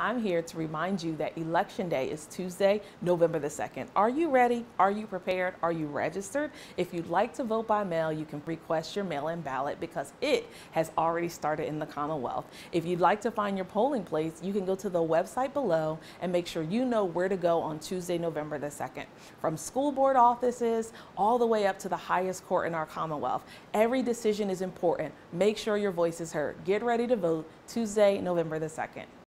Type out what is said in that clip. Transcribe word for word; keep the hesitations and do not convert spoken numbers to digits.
I'm here to remind you that Election Day is Tuesday, November the second. Are you ready? Are you prepared? Are you registered? If you'd like to vote by mail, you can request your mail-in ballot because it has already started in the Commonwealth. If you'd like to find your polling place, you can go to the website below and make sure you know where to go on Tuesday, November the second. From school board offices all the way up to the highest court in our Commonwealth, every decision is important. Make sure your voice is heard. Get ready to vote Tuesday, November the second.